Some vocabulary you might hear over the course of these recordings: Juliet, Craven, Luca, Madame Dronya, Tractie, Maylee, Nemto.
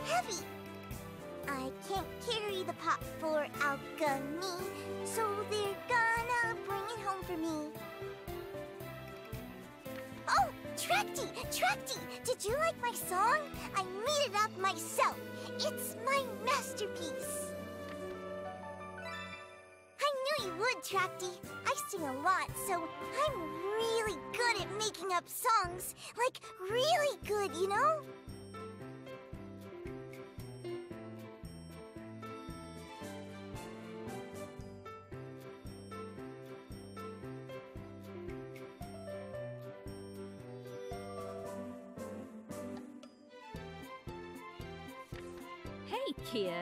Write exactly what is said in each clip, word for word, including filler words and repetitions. It's heavy. I can't carry the pot for alchemy, so they're gonna bring it home for me. Oh, Tractie, Tractie, did you like my song? I made it up myself. It's my masterpiece. I knew you would, Tractie. I sing a lot, so I'm really good at making up songs. Like, really good, you know? Hey, kid,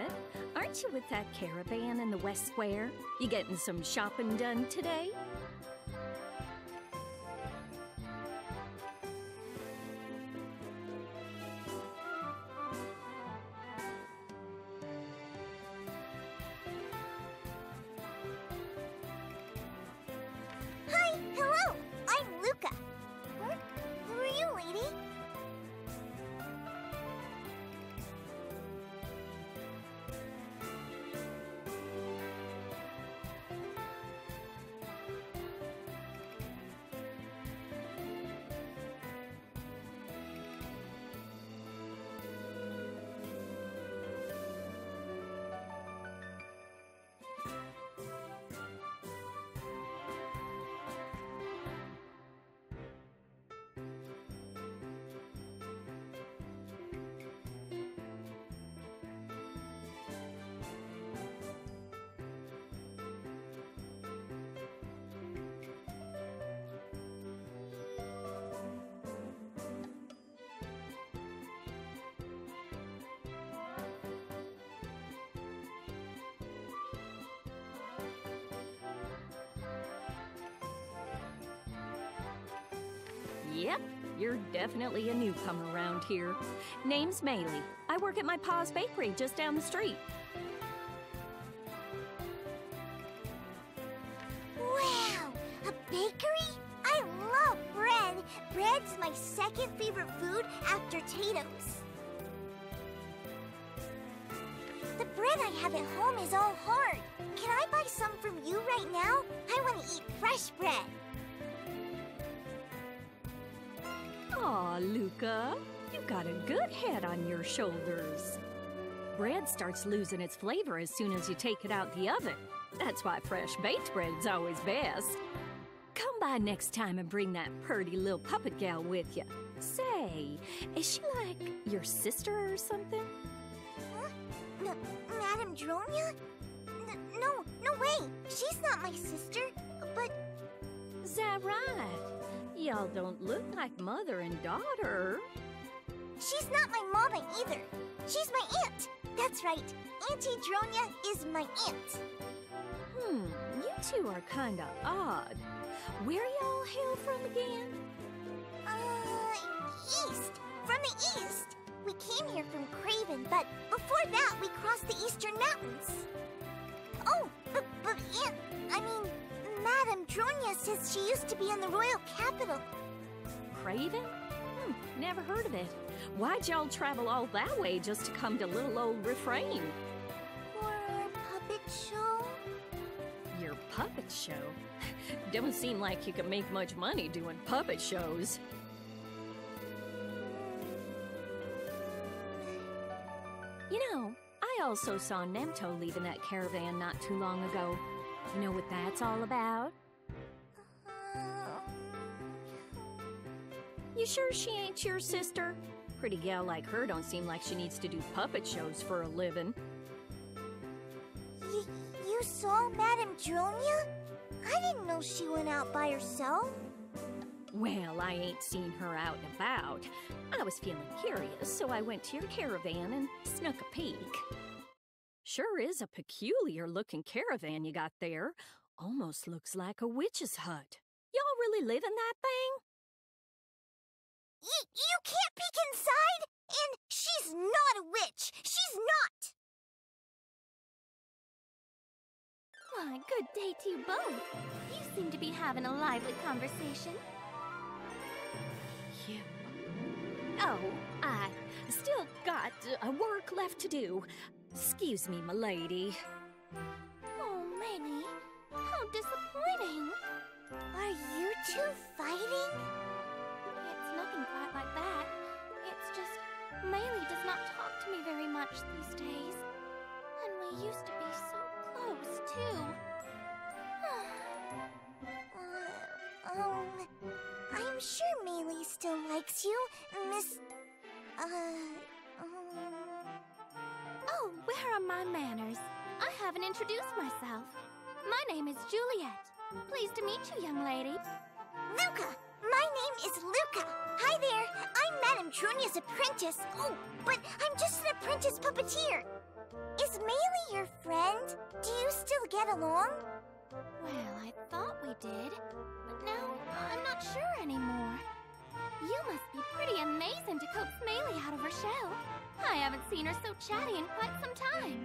aren't you with that caravan in the West Square? You getting some shopping done today? Hi, hello, I'm Luca. Huh? Who are you, lady? Yep, you're definitely a newcomer around here. Name's Maylee. I work at my pa's bakery just down the street. Wow, a bakery? I love bread. Bread's my second favorite food after potatoes. The bread I have at home is all hard. Can I buy some from you right now? I want to eat fresh bread. Aw, Luca, you got a good head on your shoulders. Bread starts losing its flavor as soon as you take it out the oven. That's why fresh baked bread's always best. Come by next time and bring that purty little puppet gal with you. Say, is she like your sister or something? Huh? M- Madame Dronya? N- no, no way. She's not my sister, but... Is that right? Y'all don't look like mother and daughter. She's not my mama either. She's my aunt. That's right. Auntie Dronya is my aunt. Hmm, you two are kinda odd. Where y'all hail from again? Uh, east. From the east. We came here from Craven, but before that we crossed the Eastern Mountains. Oh, but, but aunt, I mean... Madame Dronya says she used to be in the royal capital. Craven? Hmm, never heard of it. Why'd y'all travel all that way just to come to little old Refrain? For our puppet show? Your puppet show? Don't seem like you can make much money doing puppet shows. You know, I also saw Nemto leaving that caravan not too long ago. You know what that's all about? You sure she ain't your sister? Pretty gal like her don't seem like she needs to do puppet shows for a living. Y you saw Madame Dronya? I didn't know she went out by herself. Well, I ain't seen her out and about. I was feeling curious, so I went to your caravan and snuck a peek. Sure is a peculiar-looking caravan you got there. Almost looks like a witch's hut. Y'all really live in that thing? Y- you can't peek inside! And she's not a witch! She's not! Why, good day to you both. You seem to be having a lively conversation. You... Oh, I still got uh, work left to do. Excuse me, m'lady. Oh, Maylee, how disappointing. Are you two fighting? It's nothing quite like that. It's just Maylee does not talk to me very much these days. And we used to be so close, too. uh, um, I'm sure Maylee still likes you, Miss... Uh... Um... Oh, where are my manners? I haven't introduced myself. My name is Juliet. Pleased to meet you, young lady. Luca! My name is Luca. Hi there. I'm Madame Dronya's apprentice. Oh, but I'm just an apprentice puppeteer. Is Maylee your friend? Do you still get along? Well, I thought we did, but now I'm not sure anymore. You must be pretty amazing to coax Maylee out of her shell. I haven't seen her so chatty in quite some time.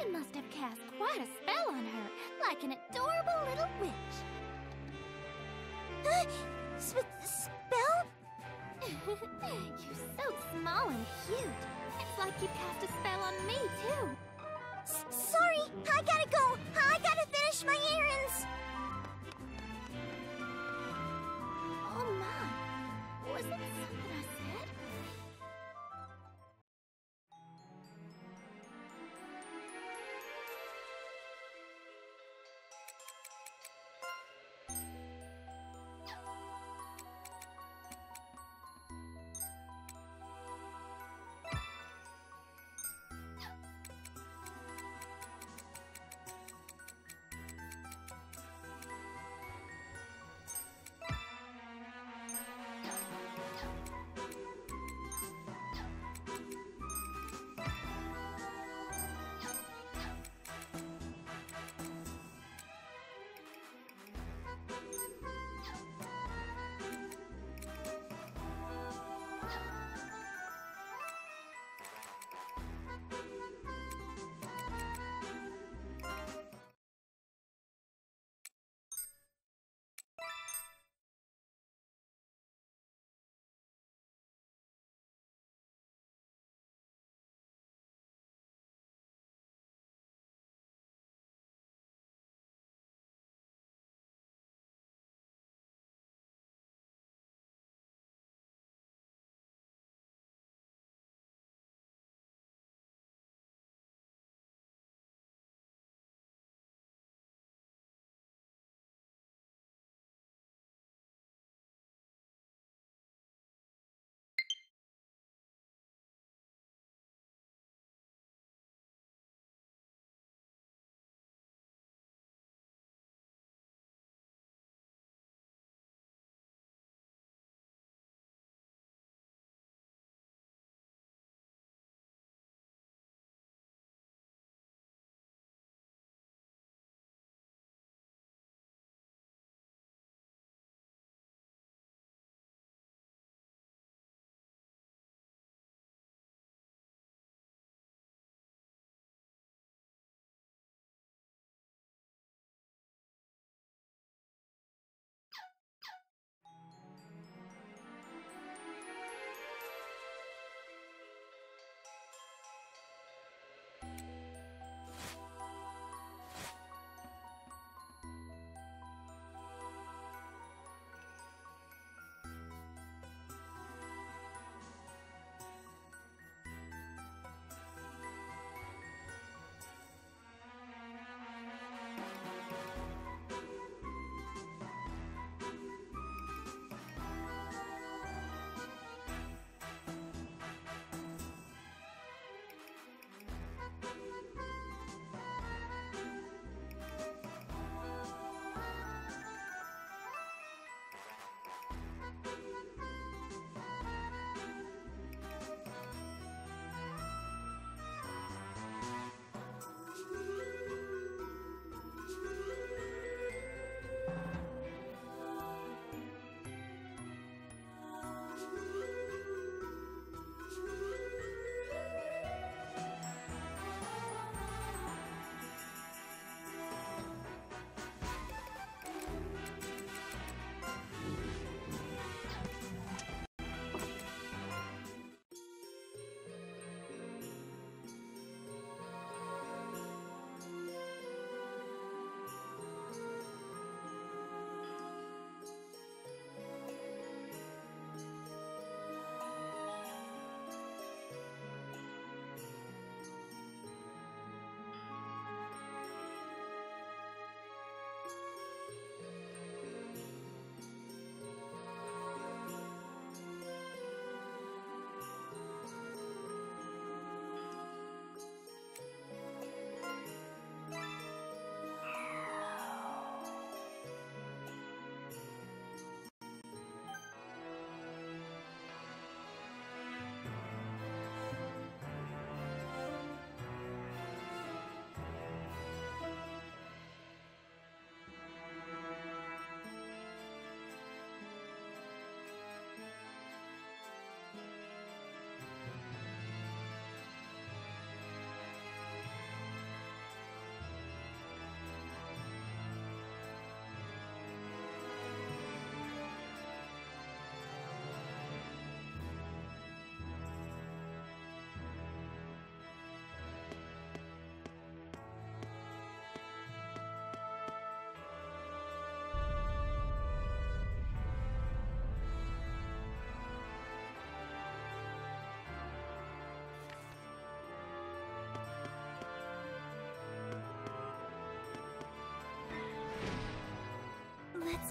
You must have cast quite a spell on her, like an adorable little witch. Uh, sp-spell? You're so small and cute. It's like you cast a spell on me, too. S-sorry, I gotta go. I gotta finish my errands. Oh, my. Was that something I said?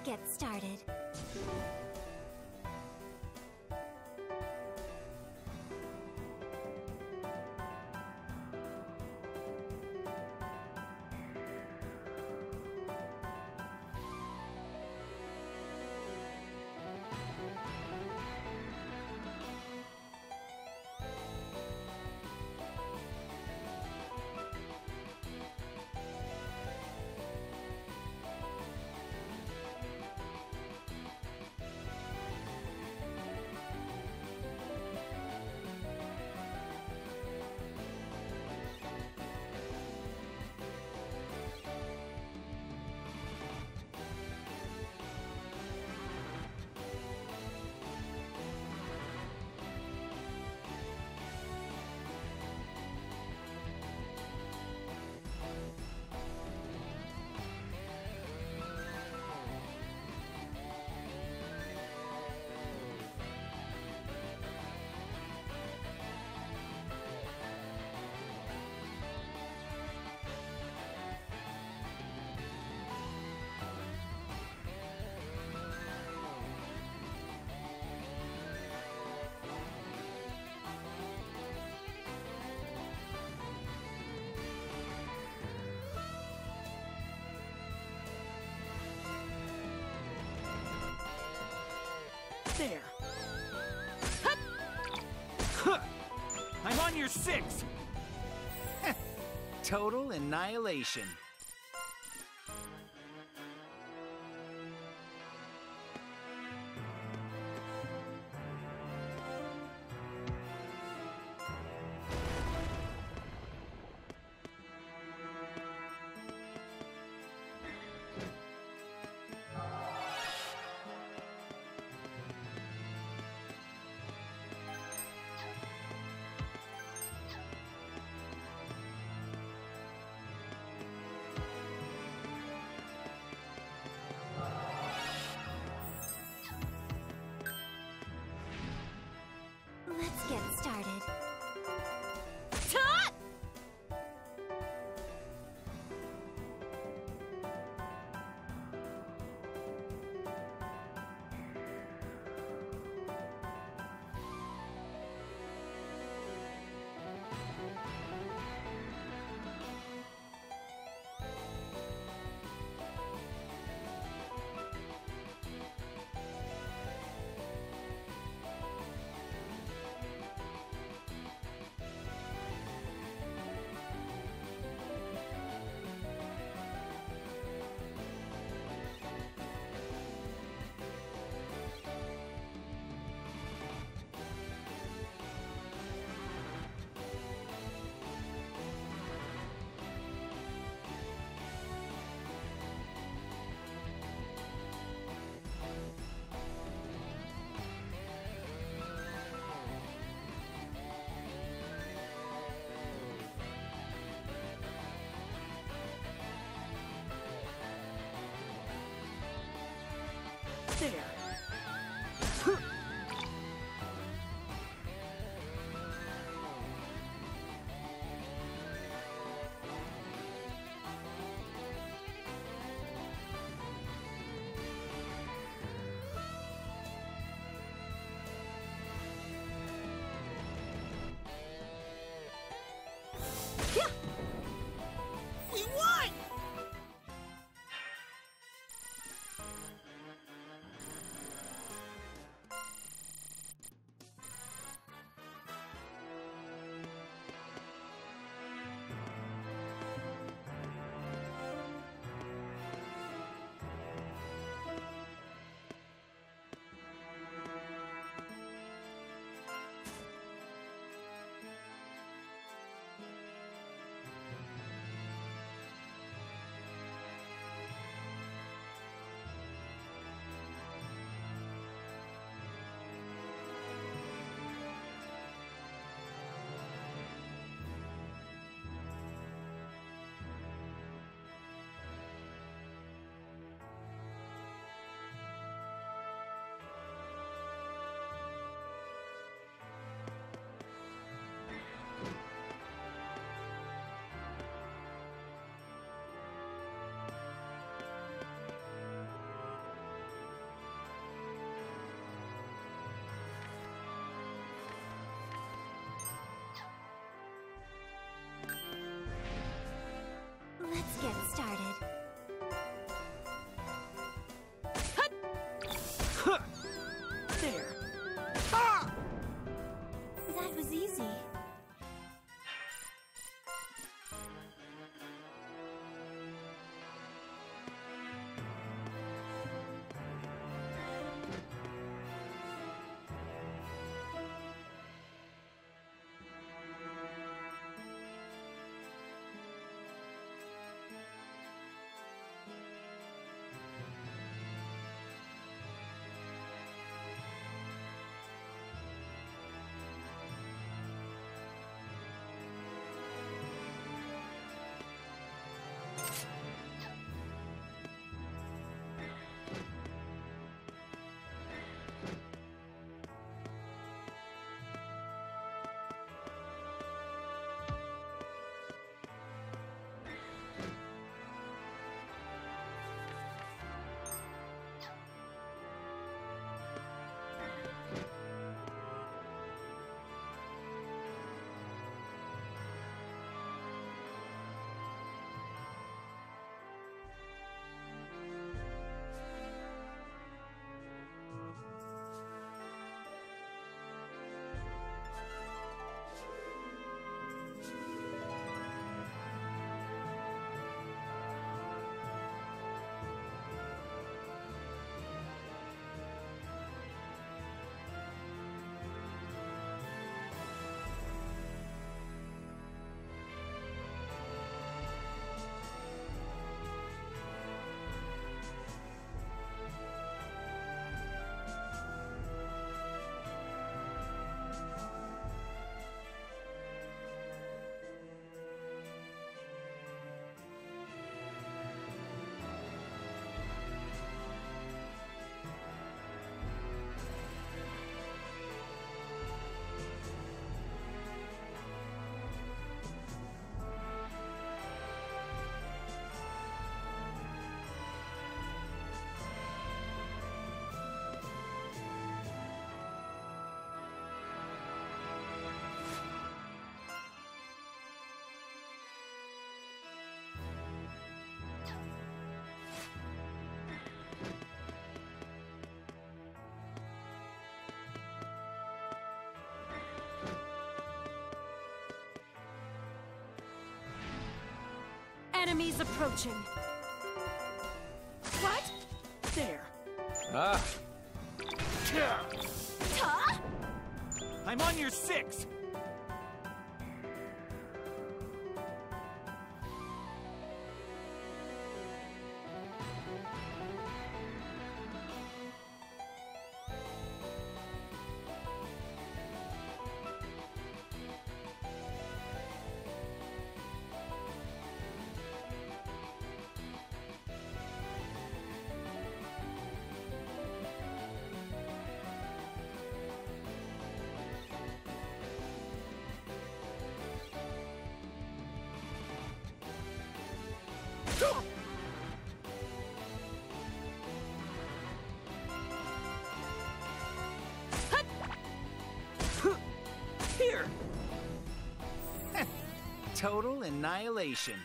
get started. I'm on your six! Total annihilation. Enemies approaching. What? There. Ah. Huh? I'm on your six. Here. Total annihilation.